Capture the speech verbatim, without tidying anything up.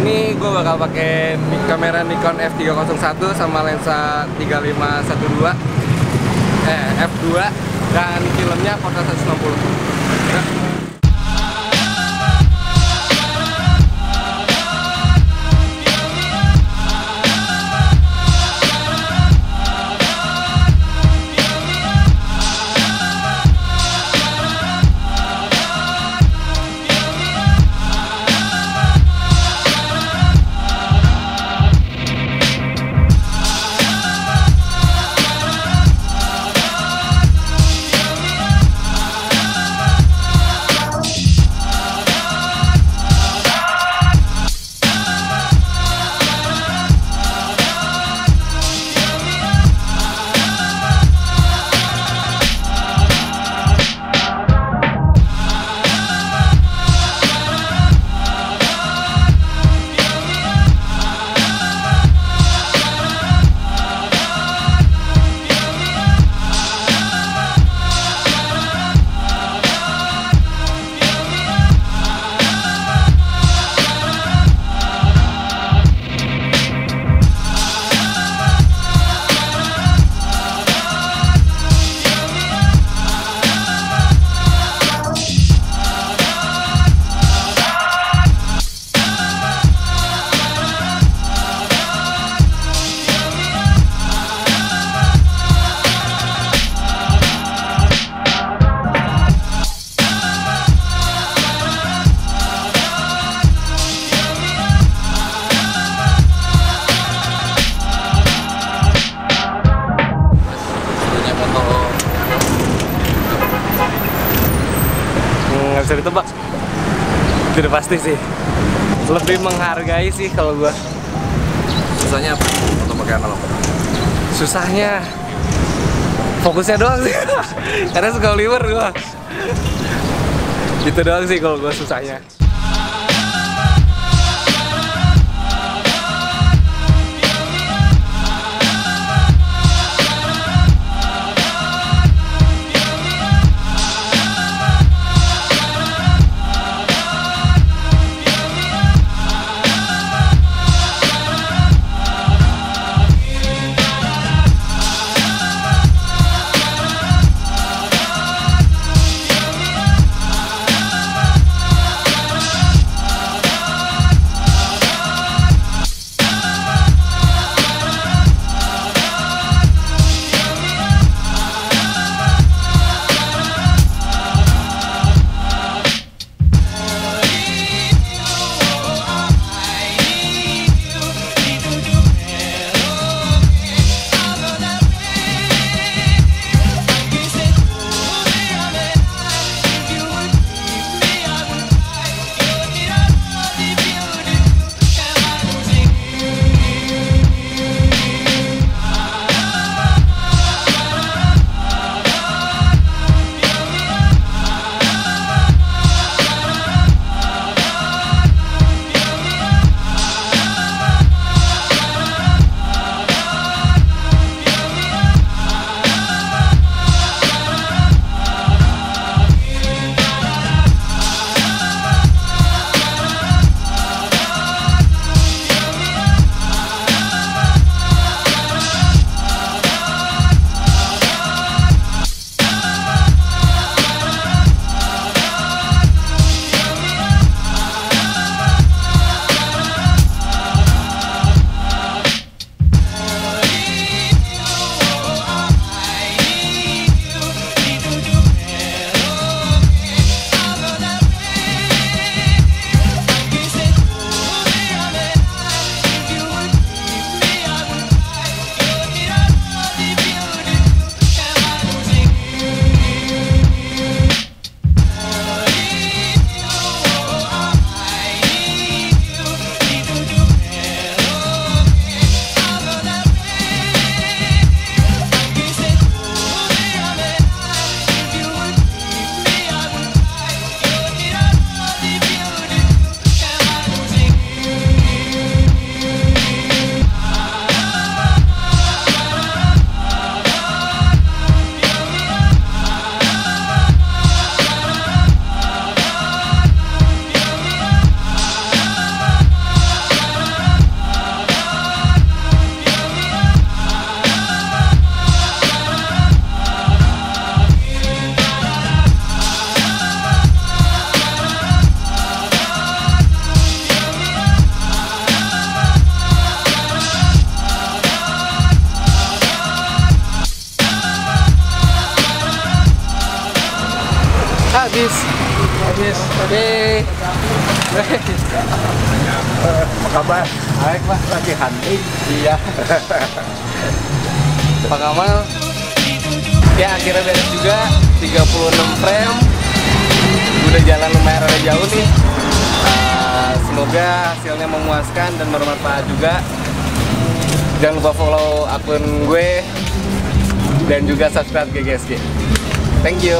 ini gue bakal pakai kamera Nikon F tiga nol satu sama lensa tiga lima satu dua eh F dua dan filmnya Portra seratus enam puluh. Bisa ditebak, udah pasti sih. Lebih menghargai sih kalau gua. Susahnya apa? Foto pakai analog. Susahnya fokusnya doang sih. Karena suka liwer gua. Gitu doang sih kalau gua susahnya. Wih, apa kabar? Baik mas, lagi hunting. Iya. Pak Kamal, ya akhirnya beres juga, tiga puluh enam frame. Udah jalan lumayan rada jauh nih. Uh, semoga hasilnya memuaskan dan bermanfaat juga. Jangan lupa follow akun gue dan juga subscribe G G S G. Thank you.